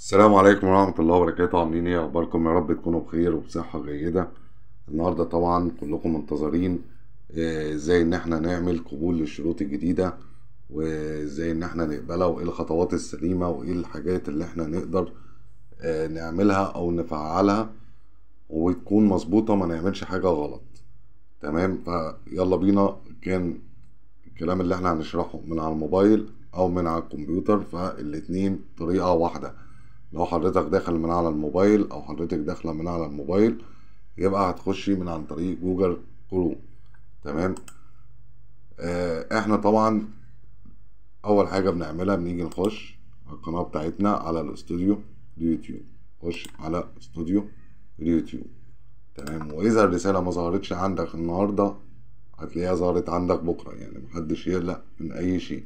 السلام عليكم ورحمة الله وبركاته. عاملين ايه؟ اخباركم؟ يا رب تكونوا بخير وبصحة جيدة. النهاردة طبعا كلكم منتظرين ازاي ان احنا نعمل قبول للشروط الجديدة، وازاي ان احنا نقبلها، وايه الخطوات السليمة، وايه الحاجات اللي احنا نقدر نعملها او نفعلها وتكون مظبوطة، ما نعملش حاجة غلط. تمام، فيلا بينا. كان الكلام اللي احنا هنشرحه من على الموبايل او من على الكمبيوتر، فالاتنين طريقة واحدة. لو حضرتك داخل من على الموبايل او حضرتك داخله من على الموبايل يبقى هتخشي من عن طريق جوجل كروم. تمام، احنا طبعا اول حاجه بنعملها بنيجي نخش القناه بتاعتنا على الاستوديو اليوتيوب. خش على استوديو اليوتيوب. تمام، واذا الرساله ما ظهرتش عندك النهارده هتلاقيها ظهرت عندك بكره، يعني محدش يقلق من اي شيء.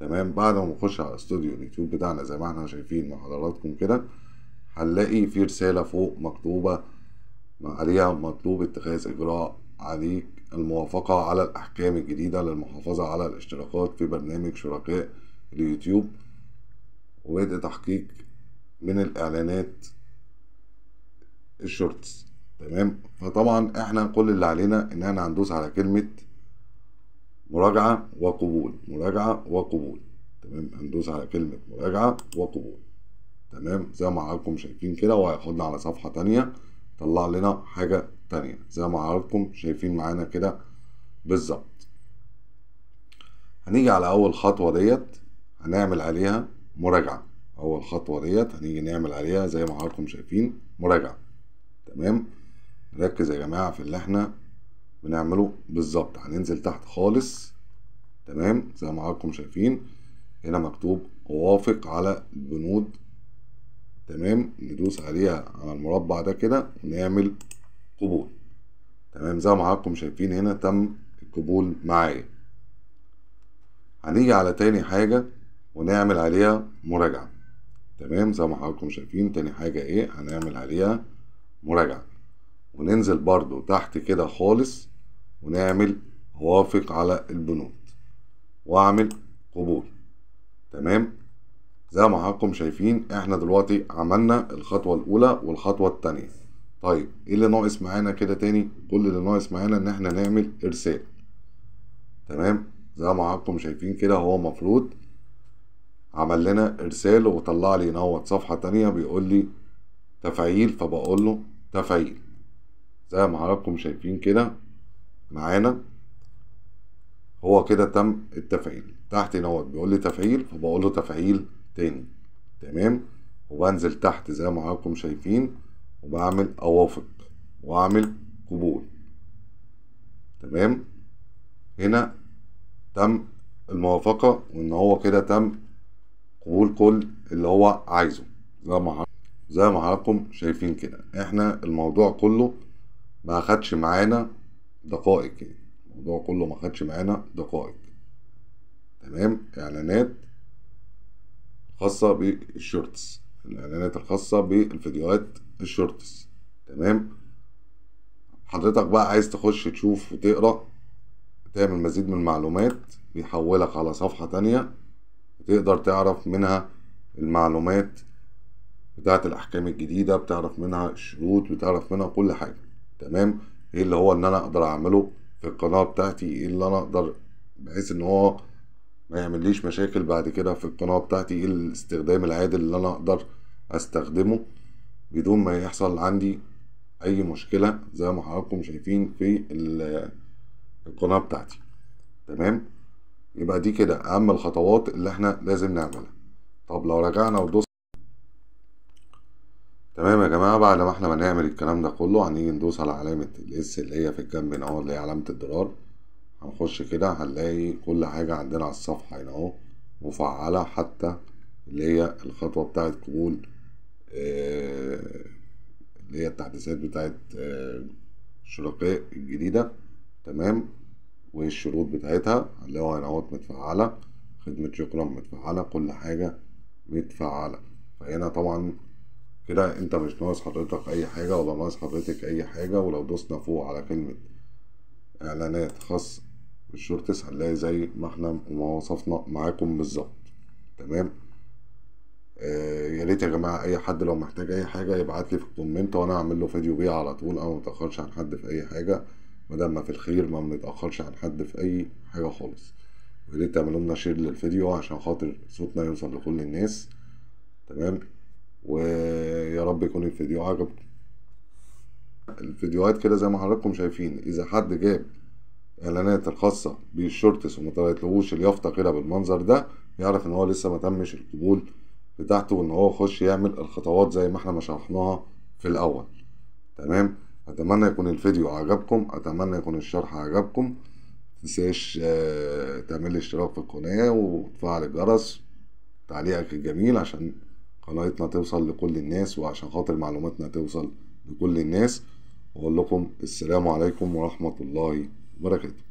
تمام، بعد ما نخش على استوديو اليوتيوب بتاعنا زي ما احنا شايفين مع حضراتكم كده، هنلاقي في رسالة فوق مكتوبة عليها مطلوب اتخاذ اجراء عليك الموافقة على الاحكام الجديدة للمحافظة على الاشتراكات في برنامج شركاء اليوتيوب وبدء تحقيق من الاعلانات الشورتس. تمام، فطبعا احنا كل اللي علينا ان احنا هندوس على كلمة مراجعة وقبول، مراجعة وقبول. تمام، هندوس على كلمة مراجعة وقبول. تمام، زي ما حضراتكم شايفين كده، وهياخدنا على صفحة تانية طلع لنا حاجة تانية زي ما حضراتكم شايفين معانا كده بالظبط. هنيجي على أول خطوة ديت هنعمل عليها مراجعة. أول خطوة ديت هنيجي نعمل عليها زي ما حضراتكم شايفين مراجعة. تمام، نركز يا جماعة في اللي احنا بنعمله بالظبط. هننزل تحت خالص. تمام، زي ما حضراتكم شايفين هنا مكتوب وافق على البنود. تمام، ندوس عليها على المربع ده كده ونعمل قبول. تمام، زي ما حضراتكم شايفين هنا تم القبول معايا. هنيجي على تاني حاجة ونعمل عليها مراجعة. تمام، زي ما حضراتكم شايفين تاني حاجة ايه هنعمل عليها مراجعة، وننزل برضو تحت كده خالص ونعمل وافق على البنود واعمل قبول. تمام، زي ما حضراتكم شايفين احنا دلوقتي عملنا الخطوة الاولى والخطوة التانية. طيب ايه اللي ناقص معانا كده تاني؟ كل اللي ناقص معانا ان احنا نعمل ارسال. تمام، زي ما حضراتكم شايفين كده هو مفروض عمل لنا ارسال وطلع لي نوت صفحة تانية بيقول لي تفعيل، فبقول له تفعيل. زي ما حضراتكم شايفين كده معانا هو كده تم التفعيل. تحت نوت بيقول لي تفعيل فبقول له تفعيل تاني. تمام، وبنزل تحت زي ما حضراتكم شايفين وبعمل اوافق واعمل قبول. تمام، هنا تم الموافقة وان هو كده تم قبول كل اللي هو عايزه. زي ما حضراتكم شايفين كده احنا الموضوع كله ما خدش معانا دقائق، يعني الموضوع كله ما خدش معانا دقائق. تمام، اعلانات خاصة بالشورتس، الاعلانات الخاصة بالفيديوهات الشورتس. تمام، حضرتك بقى عايز تخش تشوف وتقرا تعمل مزيد من المعلومات بيحولك على صفحة تانية وتقدر تعرف منها المعلومات بتاعت الاحكام الجديدة، بتعرف منها الشروط، بتعرف منها كل حاجة. تمام، ايه اللي هو ان انا اقدر اعمله في القناه بتاعتي، ايه اللي انا اقدر بحيث ان هو ما يعمليش مشاكل بعد كده في القناه بتاعتي، ايه الاستخدام العادل اللي انا اقدر استخدمه بدون ما يحصل عندي اي مشكله زي ما حضراتكم شايفين في القناه بتاعتي. تمام، يبقى دي كده اهم الخطوات اللي احنا لازم نعملها. طب لو رجعنا ودوس. تمام يا جماعه، بعد ما احنا بنعمل الكلام ده كله هنيجي ندوس على علامه الاس اللي هي في الجنب هنا اهو، اللي هي علامه الدولار. هنخش كده هنلاقي كل حاجه عندنا على الصفحه هنا اهو مفعله، حتى اللي هي الخطوه بتاعه قبول اللي هي التحديثات بتاعه الشركاء الجديده. تمام، والشروط بتاعتها هنلاقوها هنا اهو متفعله، خدمه شكرا متفعله، كل حاجه متفعله. فهنا طبعا كده انت مش ناقص حضرتك اي حاجه ولا ناقص حضرتك اي حاجه. ولو دوسنا فوق على كلمه اعلانات خاص بالشورتس هنلاقي زي ما احنا وصفنا معاكم بالظبط. تمام، يا ريت يا جماعه اي حد لو محتاج اي حاجه يبعت لي في الكومنت وانا اعمل له فيديو بيه على طول، او ما اتاخرش عن حد في اي حاجه. ما دام ما في الخير ما بنتاخرش عن حد في اي حاجه خالص. ويا ريت تعملوا لنا شير للفيديو عشان خاطر صوتنا يوصل لكل الناس، تمام؟ ويا رب يكون الفيديو عجبكم. الفيديوهات كده زي ما حضراتكم شايفين، اذا حد جاب اعلانات الخاصه بالشورتس وما طلعتلهوش اليافطه كده بالمنظر ده، يعرف ان هو لسه ما تمش القبول بتاعته، وان هو يخش يعمل الخطوات زي ما احنا ما شرحناها في الاول، تمام؟ اتمنى يكون الفيديو عجبكم، اتمنى يكون الشرح عجبكم. متنساش تعمل لي اشتراك في القناه وتفعل الجرس، تعليقك الجميل عشان قناتنا توصل لكل الناس وعشان خاطر معلوماتنا توصل لكل الناس. واقول لكم السلام عليكم ورحمه الله وبركاته.